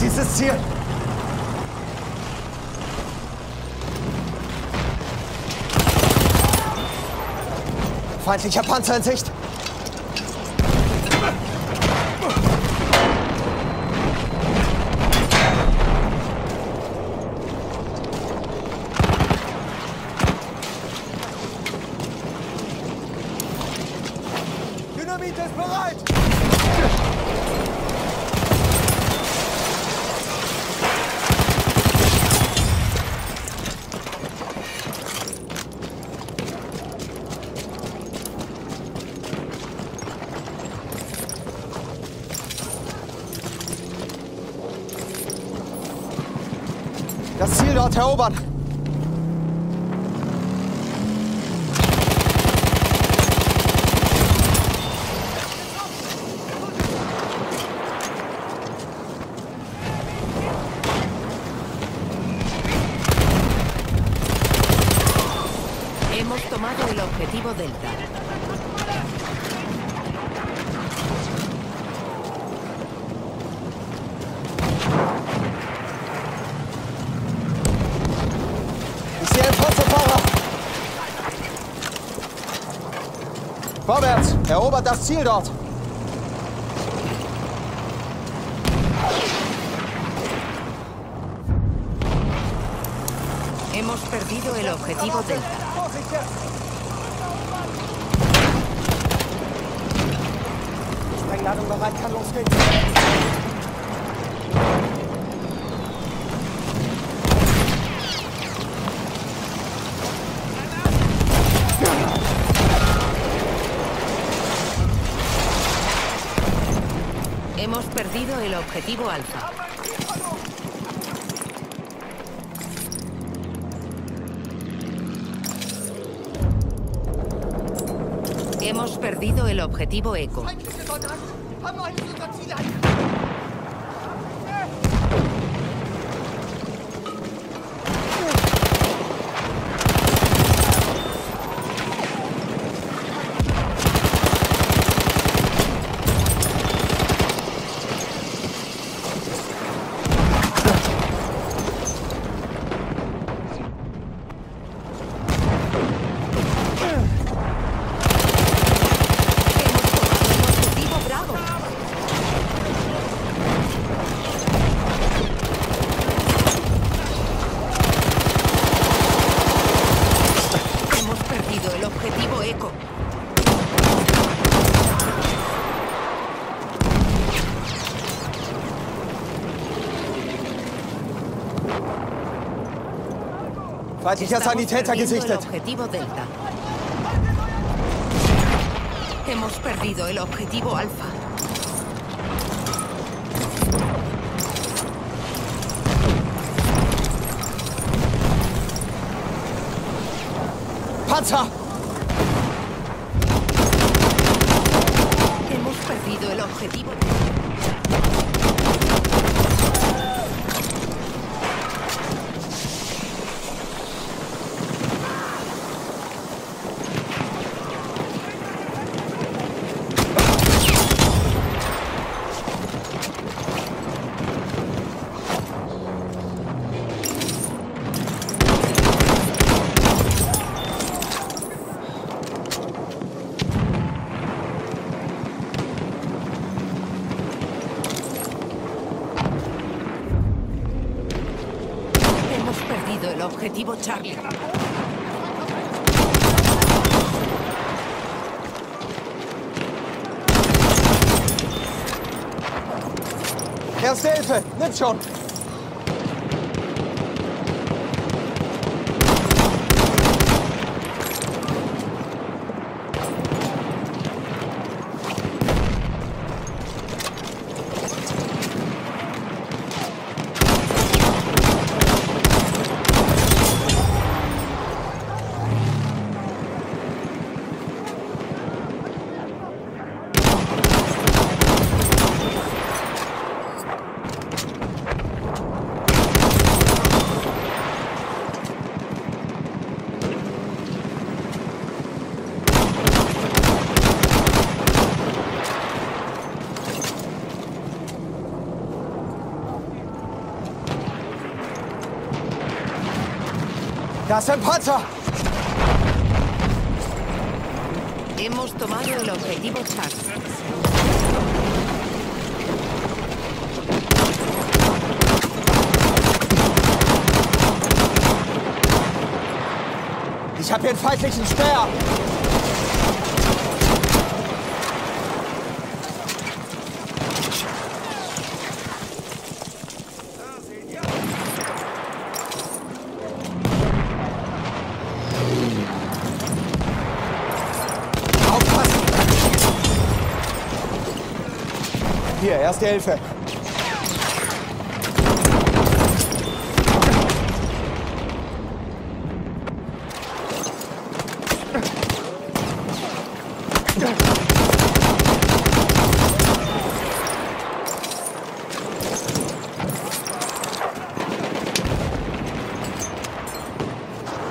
dieses Ziel. Feindlicher Panzer in Sicht. Dynamit ist bereit! Das Ziel dort erobern! Hemos tomado el objetivo Delta. Ich sehe einen Panzerfahrer. Vorwärts! Erobert das Ziel dort! Hemos perdido el objetivo Delta. Sprengladung bereit, kann losgehen. Hemos perdido el objetivo Alfa. Hemos perdido el objetivo Eco. Feindlicher Sanitäter gesichtet. Objetivo Delta. Hemos perdido el objetivo Alfa. Panzer! Hemos perdido el objetivo. El objetivo Charlie. Erste Hilfe, nimm schon. Da ist ein Panzer! Hemos tomado el objetivo Charlie. Ich habe hier einen feindlichen Sperr. Aufpassen! Hier, erste Hilfe.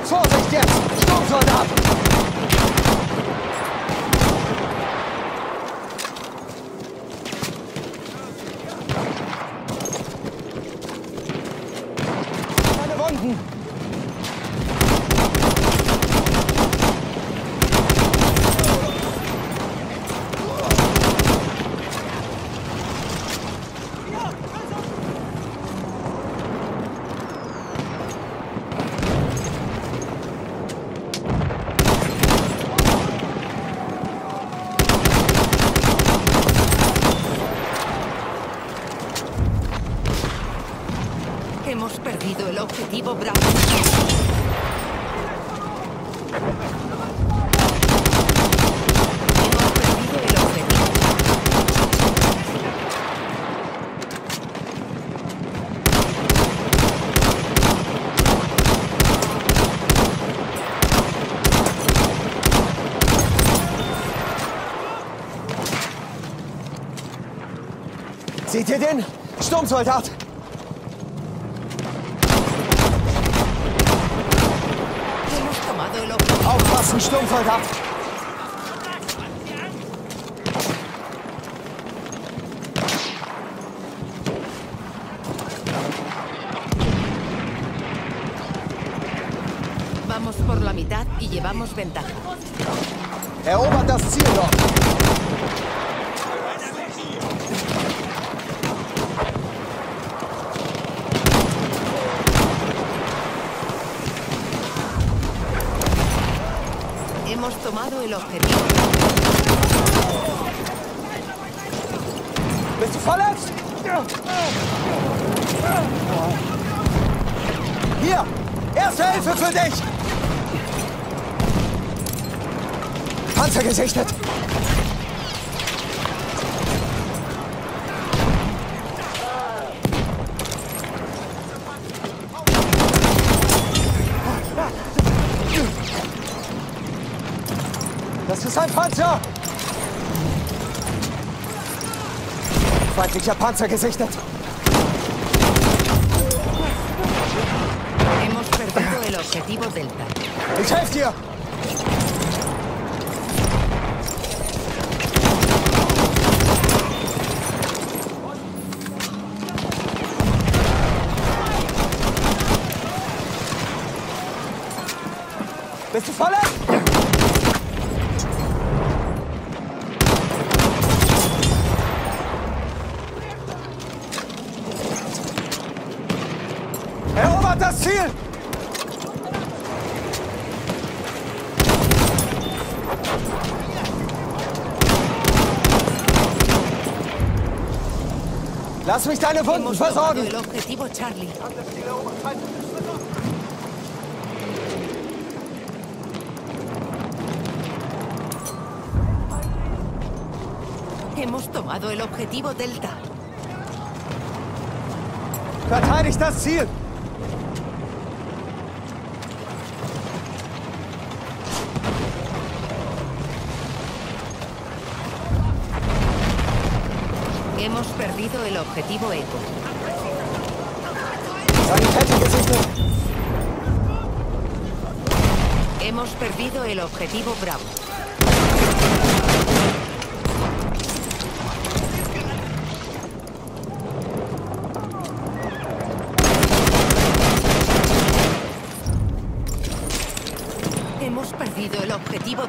Vorsicht jetzt! Sturmsoldat! Keine Wunden! Hemos perdido el objetivo Bravo. Hemos perdido el objetivo. Seht ihr den? Sturmsoldat! Aufpassen, Sturmsoldat! Vamos por la mitad y llevamos ventaja. Erobert das Ziel doch! Hemos tomado el objetivo. ¿Bist du verletzt? Hier, erste Hilfe für dich! Panzer gesichtet! Das ist ein Panzer! Feindlicher Panzer gesichtet! Hemos perdido el objetivo Delta. Ich helfe dir! Bist du verletzt? Erobert das Ziel! Lass mich deine Wunden versorgen! Hemos tomado el objetivo Delta. Verteidigt das Ziel! Hemos perdido el objetivo Eco. Sanitäter gesichtet. Hemos perdido el objetivo Bravo.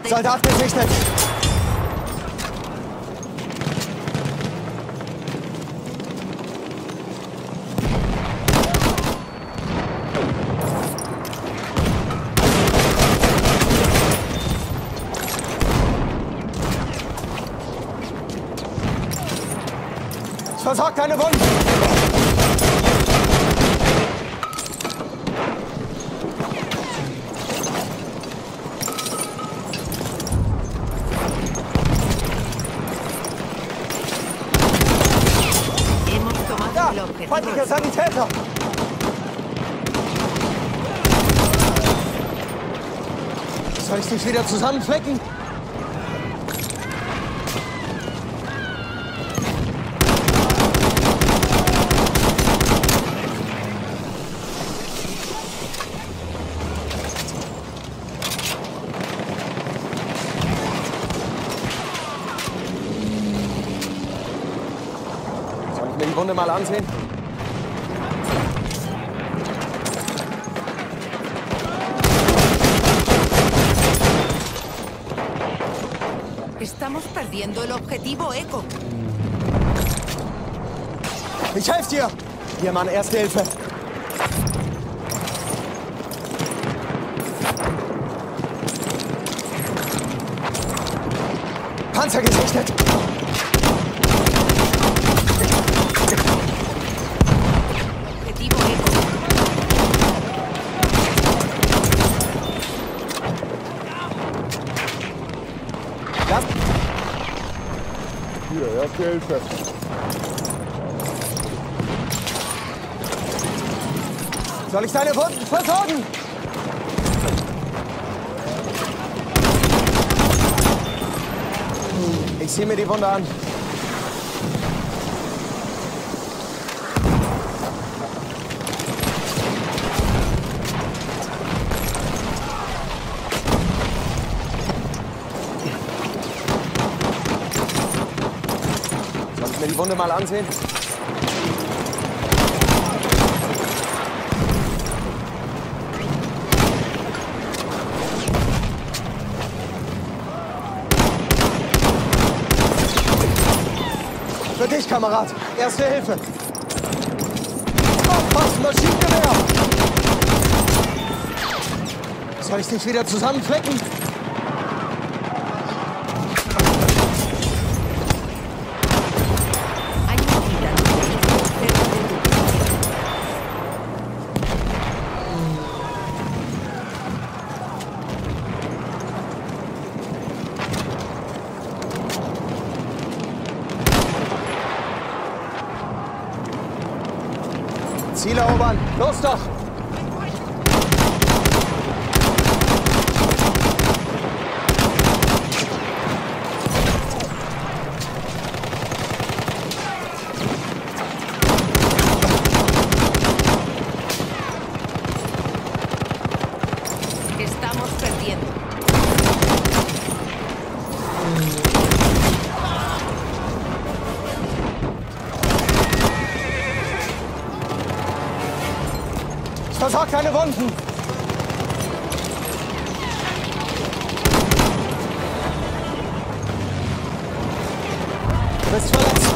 Soldat gesichtet! Versorgt deine Wunden! Feindlicher Sanitäter! Soll ich dich wieder zusammenflecken? Soll ich mir die Wunde mal ansehen? Estamos perdiendo el objetivo Echo. Ich helfe dir! Hier, Mann, Erste Hilfe! Panzer gesichtet! Objetivo Echo. Das... Hier, Erste Hilfe. Soll ich deine Wunden versorgen? Ich sehe mir die Wunde an. Mir die Wunde mal ansehen. Für dich, Kamerad. Erste Hilfe. Aufpassen, Maschinengewehr. Soll ich dich wieder zusammenflecken? Ziel erobern! Los doch! Estamos perdiendo. Versorgt deine Wunden! Du bist verletzt!